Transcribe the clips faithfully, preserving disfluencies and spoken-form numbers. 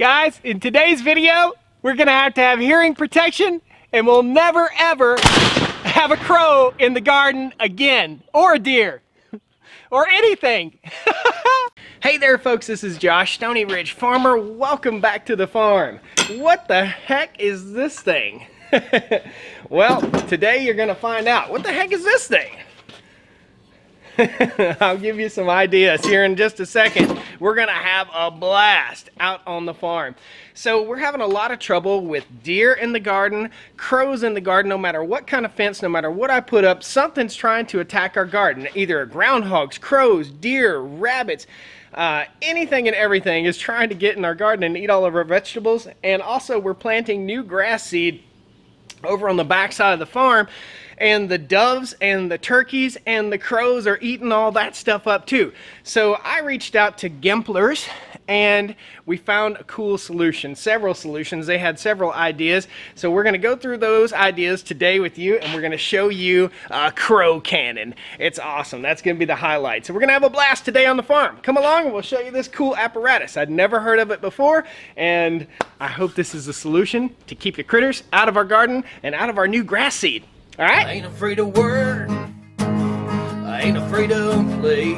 Guys, in today's video, we're gonna have to have hearing protection, and we'll never ever have a crow in the garden again, or a deer, or anything. Hey there folks, this is Josh Stoney Ridge Farmer. Welcome back to the farm. What the heck is this thing? Well, today you're gonna find out. What the heck is this thing? I'll give you some ideas here in just a second. We're gonna have a blast out on the farm. So we're having a lot of trouble with deer in the garden, crows in the garden, no matter what kind of fence, no matter what I put up, something's trying to attack our garden. Either groundhogs, crows, deer, rabbits, uh, anything and everything is trying to get in our garden and eat all of our vegetables. And also we're planting new grass seed over on the back side of the farm, and the doves and the turkeys and the crows are eating all that stuff up too. So I reached out to Gempler's and we found a cool solution, several solutions. They had several ideas. So we're gonna go through those ideas today with you, and we're gonna show you a crow cannon. It's awesome, that's gonna be the highlight. So we're gonna have a blast today on the farm. Come along and we'll show you this cool apparatus. I'd never heard of it before, and I hope this is the solution to keep the critters out of our garden and out of our new grass seed. All right. I ain't afraid to work, I ain't afraid to play,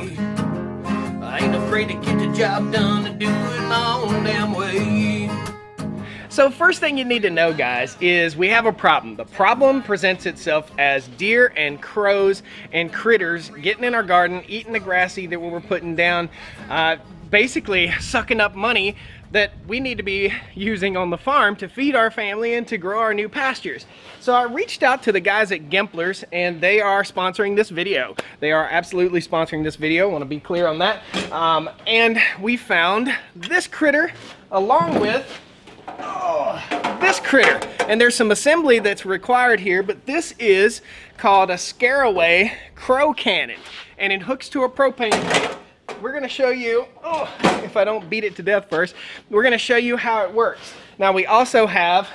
I ain't afraid to get the job done and do it my own damn way. So first thing you need to know, guys, is we have a problem. The problem presents itself as deer and crows and critters getting in our garden, eating the grass seed that we were putting down, uh, basically sucking up money that we need to be using on the farm to feed our family and to grow our new pastures. So I reached out to the guys at Gempler's, and they are sponsoring this video. They are absolutely sponsoring this video, I want to be clear on that. Um, and we found this critter along with oh, this critter. And there's some assembly that's required here, but this is called a scareaway crow cannon, and it hooks to a propane tank. We're gonna show you, oh, if I don't beat it to death first, we're gonna show you how it works. Now we also have,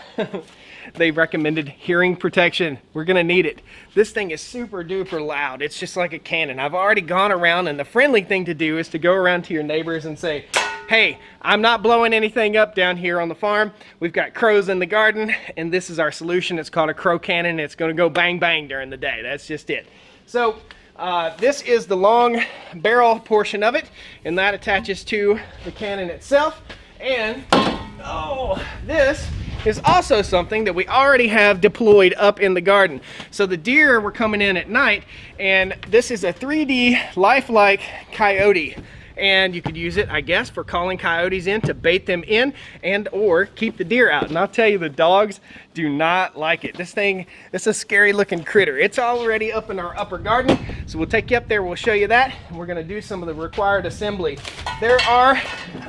they recommended hearing protection. We're gonna need it. This thing is super duper loud. It's just like a cannon. I've already gone around, and the friendly thing to do is to go around to your neighbors and say, hey, I'm not blowing anything up down here on the farm. We've got crows in the garden, and this is our solution. It's called a crow cannon. It's gonna go bang bang during the day. That's just it. So. Uh, this is the long barrel portion of it, and that attaches to the cannon itself. And oh, this is also something that we already have deployed up in the garden. So the deer were coming in at night, and this is a three D lifelike coyote. And you could use it, I guess, for calling coyotes in to bait them in and or keep the deer out. And I'll tell you, the dogs do not like it. This thing, it's a scary looking critter. It's already up in our upper garden. So we'll take you up there, we'll show you that. We're gonna do some of the required assembly. There are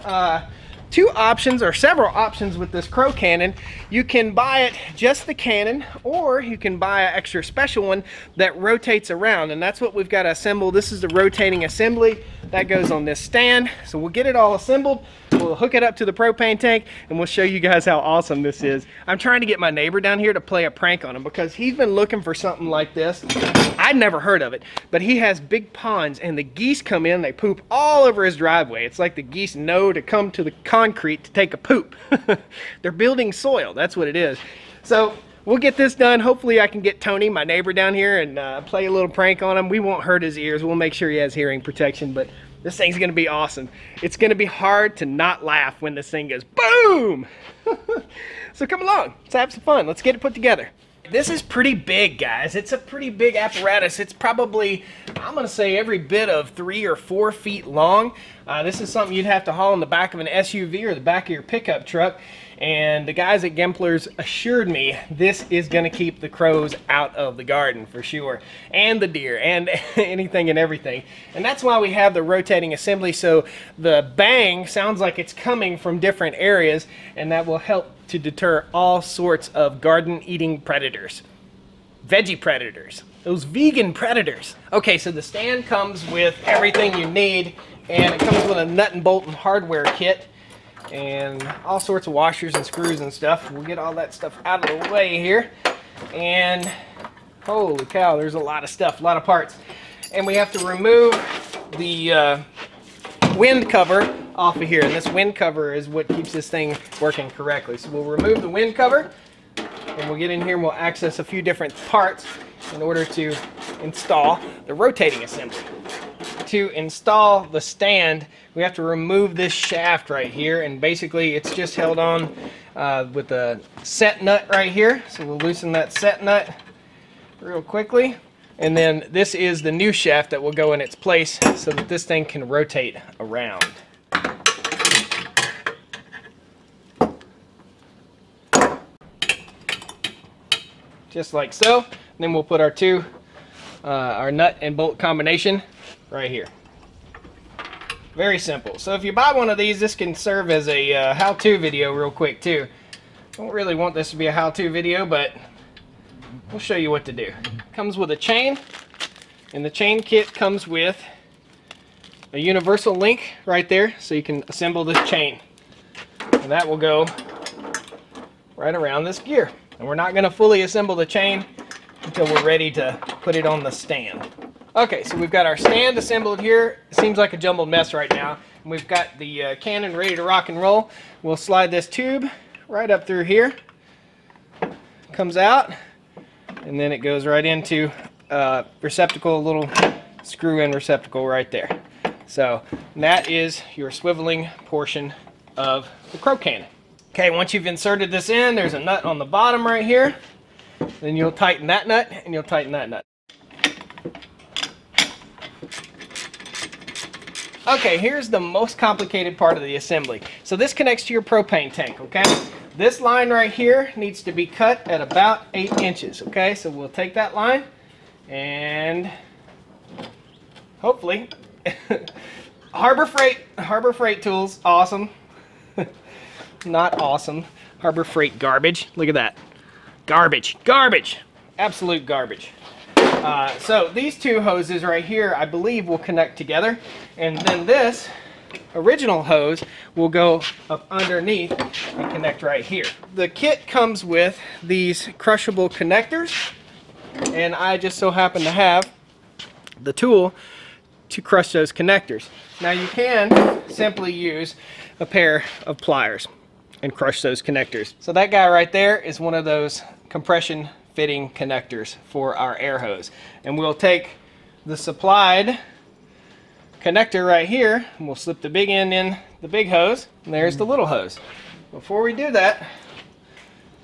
uh, two options, or several options with this crow cannon. You can buy it just the cannon, or you can buy an extra special one that rotates around, and that's what we've got to assemble. This is the rotating assembly that goes on this stand. So we'll get it all assembled, we'll hook it up to the propane tank, and we'll show you guys how awesome this is. I'm trying to get my neighbor down here to play a prank on him, because he's been looking for something like this. I'd never heard of it, but he has big ponds, and the geese come in, they poop all over his driveway. It's like the geese know to come to the concrete to take a poop. They're building soil, that's what it is. So we'll get this done. Hopefully I can get Tony, my neighbor, down here and uh, play a little prank on him. We won't hurt his ears, we'll make sure he has hearing protection, but this thing's gonna be awesome. It's gonna be hard to not laugh when this thing goes boom. So come along, let's have some fun, let's get it put together. This is pretty big, guys. It's a pretty big apparatus. It's probably, I'm gonna say, every bit of three or four feet long. Uh, this is something you'd have to haul in the back of an S U V or the back of your pickup truck. And the guys at Gempler's assured me this is gonna keep the crows out of the garden for sure, and the deer, and anything and everything. And that's why we have the rotating assembly, so the bang sounds like it's coming from different areas, and that will help to deter all sorts of garden eating predators. Veggie predators, those vegan predators. Okay, so the stand comes with everything you need, and it comes with a nut and bolt and hardware kit, and all sorts of washers and screws and stuff. We'll get all that stuff out of the way here. And holy cow, there's a lot of stuff, a lot of parts. And we have to remove the uh, wind cover off of here, and this wind cover is what keeps this thing working correctly. So we'll remove the wind cover, and we'll get in here and we'll access a few different parts in order to install the rotating assembly. To install the stand, we have to remove this shaft right here, and basically it's just held on uh, with a set nut right here. So we'll loosen that set nut real quickly, and then this is the new shaft that will go in its place so that this thing can rotate around. Just like so. And then we'll put our two, uh, our nut and bolt combination right here. Very simple. So if you buy one of these, this can serve as a uh, how-to video real quick too. Don't really want this to be a how-to video, but we'll show you what to do. Comes with a chain, and the chain kit comes with a universal link right there, so you can assemble this chain, and that will go right around this gear. And we're not going to fully assemble the chain until we're ready to put it on the stand. Okay, so we've got our stand assembled here. It seems like a jumbled mess right now. And we've got the uh, cannon ready to rock and roll. We'll slide this tube right up through here. Comes out, and then it goes right into a uh, receptacle, a little screw-in receptacle right there. So that is your swiveling portion of the crow cannon. Okay, once you've inserted this in, there's a nut on the bottom right here. Then you'll tighten that nut, and you'll tighten that nut. Okay, here's the most complicated part of the assembly. So this connects to your propane tank, okay? This line right here needs to be cut at about eight inches, okay? So we'll take that line, and hopefully, Harbor Freight, Harbor Freight tools, awesome. Not awesome. Harbor Freight garbage. Look at that. Garbage. Garbage. Absolute garbage. Uh, so these two hoses right here, I believe, will connect together. And then this original hose will go up underneath and connect right here. The kit comes with these crushable connectors. And I just so happen to have the tool to crush those connectors. Now you can simply use a pair of pliers and crush those connectors. So that guy right there is one of those compression fitting connectors for our air hose. And we'll take the supplied connector right here, and we'll slip the big end in the big hose, and there's the little hose. Before we do that,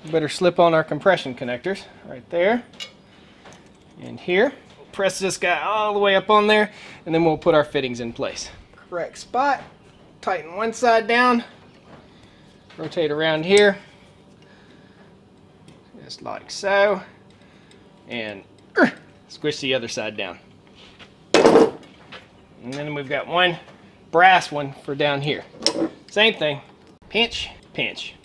we better slip on our compression connectors right there and here. We'll press this guy all the way up on there, and then we'll put our fittings in place. Correct spot, tighten one side down, rotate around here, just like so, and uh, squish the other side down. And then we've got one brass one for down here. Same thing, pinch, pinch.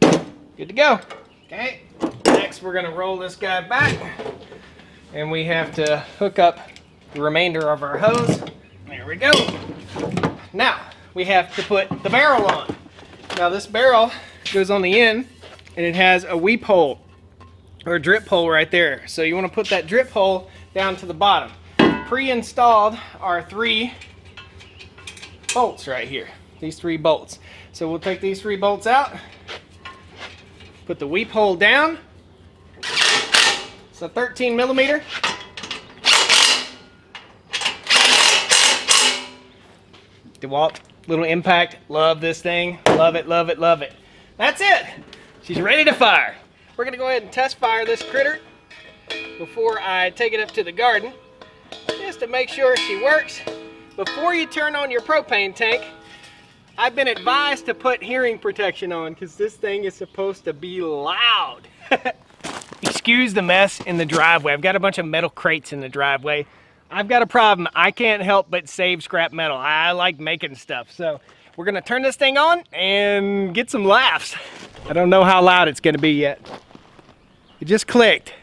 Good to go. Okay, next we're gonna roll this guy back, and we have to hook up the remainder of our hose. There we go. Now, we have to put the barrel on. Now this barrel goes on the end, and it has a weep hole or a drip hole right there. So you want to put that drip hole down to the bottom. Pre-installed are three bolts right here, these three bolts. So we'll take these three bolts out, put the weep hole down. It's a thirteen millimeter. DeWalt. Little impact. Love this thing. Love it, love it, love it. That's it. She's ready to fire. We're going to go ahead and test fire this critter before I take it up to the garden, just to make sure she works. Before you turn on your propane tank, I've been advised to put hearing protection on because this thing is supposed to be loud. Excuse the mess in the driveway. I've got a bunch of metal crates in the driveway. I've got a problem. I can't help but save scrap metal. I like making stuff. So we're gonna turn this thing on and get some laughs. I don't know how loud it's gonna be yet. It just clicked.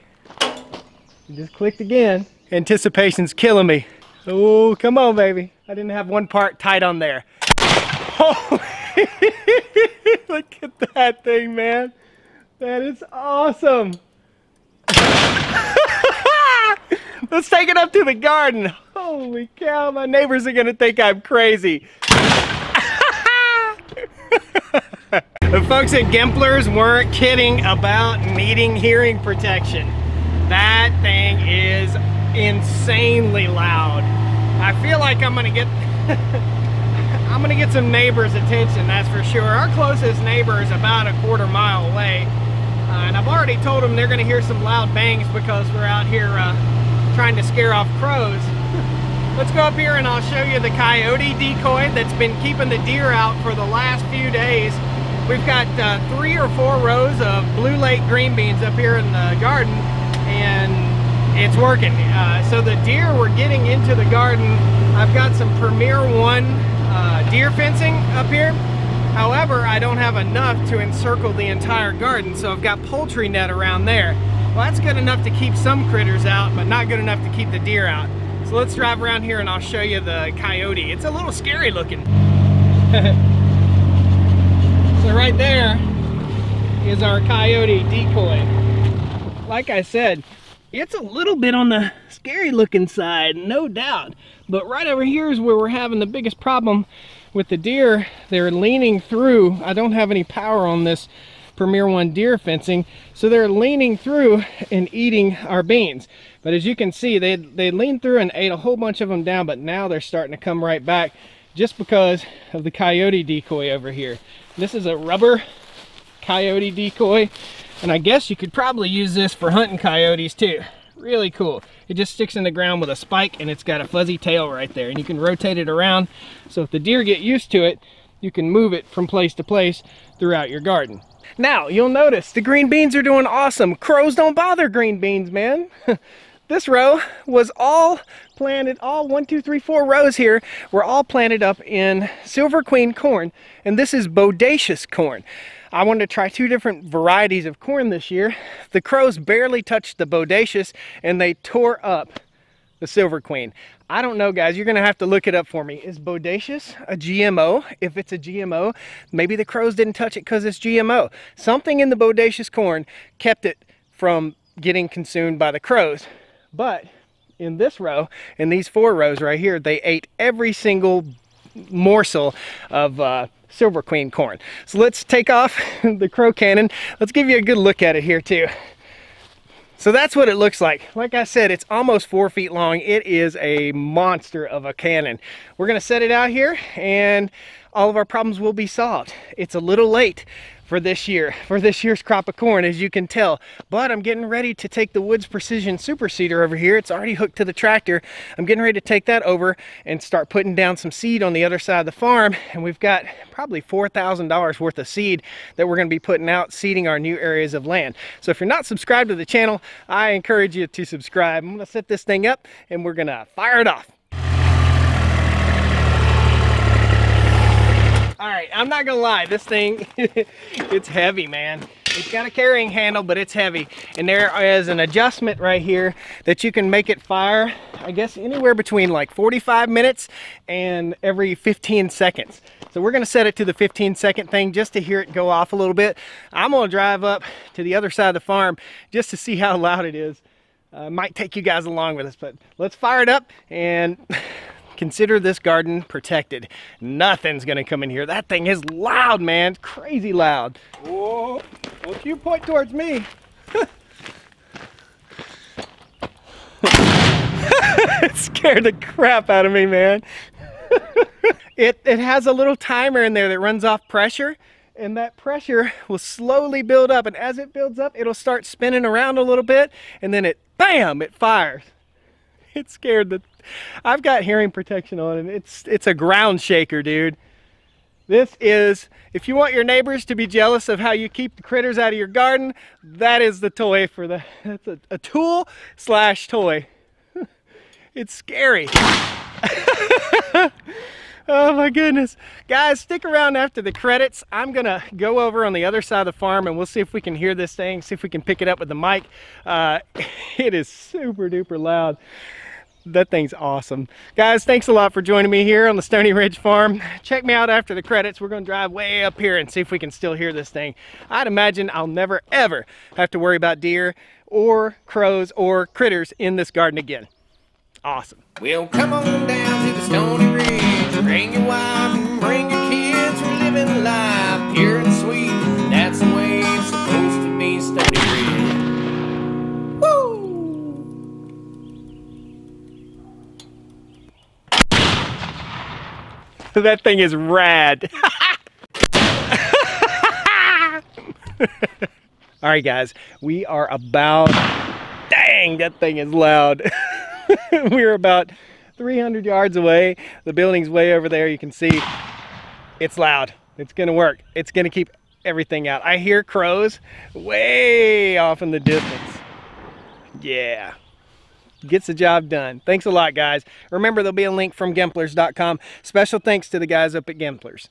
It just clicked again. Anticipation's killing me. Oh, come on, baby. I didn't have one part tight on there. Oh, look at that thing, man. That is awesome. Let's take it up to the garden. Holy cow, my neighbors are gonna think I'm crazy. The folks at Gempler's weren't kidding about needing hearing protection. That thing is insanely loud. I feel like I'm gonna get I'm gonna get some neighbors' attention, that's for sure. Our closest neighbor is about a quarter mile away, uh, and I've already told them they're gonna hear some loud bangs because we're out here uh, trying to scare off crows. Let's go up here and I'll show you the coyote decoy that's been keeping the deer out for the last few days. We've got uh, three or four rows of Blue Lake green beans up here in the garden, and it's working. Uh, so the deer were getting into the garden. I've got some Premier One uh, deer fencing up here. However, I don't have enough to encircle the entire garden, so I've got poultry net around there. Well, that's good enough to keep some critters out, but not good enough to keep the deer out. So let's drive around here and I'll show you the coyote. It's a little scary looking. So right there is our coyote decoy. Like I said, it's a little bit on the scary looking side, no doubt. But right over here is where we're having the biggest problem with the deer. They're leaning through. I don't have any power on this Premier One deer fencing, so they're leaning through and eating our beans. But as you can see, they, they leaned through and ate a whole bunch of them down, but now they're starting to come right back just because of the coyote decoy over here. This is a rubber coyote decoy, and I guess you could probably use this for hunting coyotes too. Really cool. It just sticks in the ground with a spike, and it's got a fuzzy tail right there, and you can rotate it around, so if the deer get used to it, you can move it from place to place throughout your garden. Now, you'll notice the green beans are doing awesome. Crows don't bother green beans, man. This row was all planted, all one, two, three, four rows here were all planted up in Silver Queen corn, and this is Bodacious corn. I wanted to try two different varieties of corn this year. The crows barely touched the Bodacious, and they tore up the Silver Queen. I don't know, guys, you're gonna have to look it up for me. Is Bodacious a G M O? If it's a G M O, maybe the crows didn't touch it because it's G M O. Something in the Bodacious corn kept it from getting consumed by the crows. But in this row, in these four rows right here, they ate every single morsel of uh, Silver Queen corn. So let's take off the crow cannon. Let's give you a good look at it here too. So that's what it looks like. Like I said, it's almost four feet long. It is a monster of a cannon. We're gonna set it out here and all of our problems will be solved. It's a little late for this year, for this year's crop of corn, as you can tell. But I'm getting ready to take the Woods Precision Super Seeder over here. It's already hooked to the tractor. I'm getting ready to take that over and start putting down some seed on the other side of the farm. And we've got probably four thousand dollars worth of seed that we're gonna be putting out, seeding our new areas of land. So if you're not subscribed to the channel, I encourage you to subscribe. I'm gonna set this thing up and we're gonna fire it off. All right, I'm not gonna lie, this thing, it's heavy, man. It's got a carrying handle, but it's heavy. And there is an adjustment right here that you can make it fire, I guess, anywhere between like forty-five minutes and every fifteen seconds. So we're gonna set it to the fifteen second thing just to hear it go off a little bit. I'm gonna drive up to the other side of the farm just to see how loud it is. Uh, might take you guys along with us, but let's fire it up and consider this garden protected. Nothing's gonna come in here. That thing is loud, man. Crazy loud. Whoa, don't you point towards me. It scared the crap out of me, man. it, it has a little timer in there that runs off pressure, and that pressure will slowly build up, and as it builds up, it'll start spinning around a little bit, and then it, bam, it fires. It scared the... I've got hearing protection on, and it's it's a ground shaker, dude. This is... If you want your neighbors to be jealous of how you keep the critters out of your garden, that is the toy for the... That's a, a tool slash toy. It's scary. Oh my goodness. Guys, stick around after the credits. I'm gonna go over on the other side of the farm and we'll see if we can hear this thing, see if we can pick it up with the mic. Uh, it is super duper loud. That thing's awesome. Guys, thanks a lot for joining me here on the Stoney Ridge Farm. Check me out after the credits. We're gonna drive way up here and see if we can still hear this thing. I'd imagine I'll never ever have to worry about deer or crows or critters in this garden again. Awesome. Well, come on down to the Stoney Ridge. Bring your wife and bring your kids. We're living life here in Sweden. That thing is rad. All right, guys, we are about, dang, that thing is loud. We're about three hundred yards away. The building's way over there. You can see it's loud. It's gonna work. It's gonna keep everything out. I hear crows way off in the distance. Yeah, gets the job done. Thanks a lot, guys. Remember, there'll be a link from Gempler's dot com. Special thanks to the guys up at Gempler's.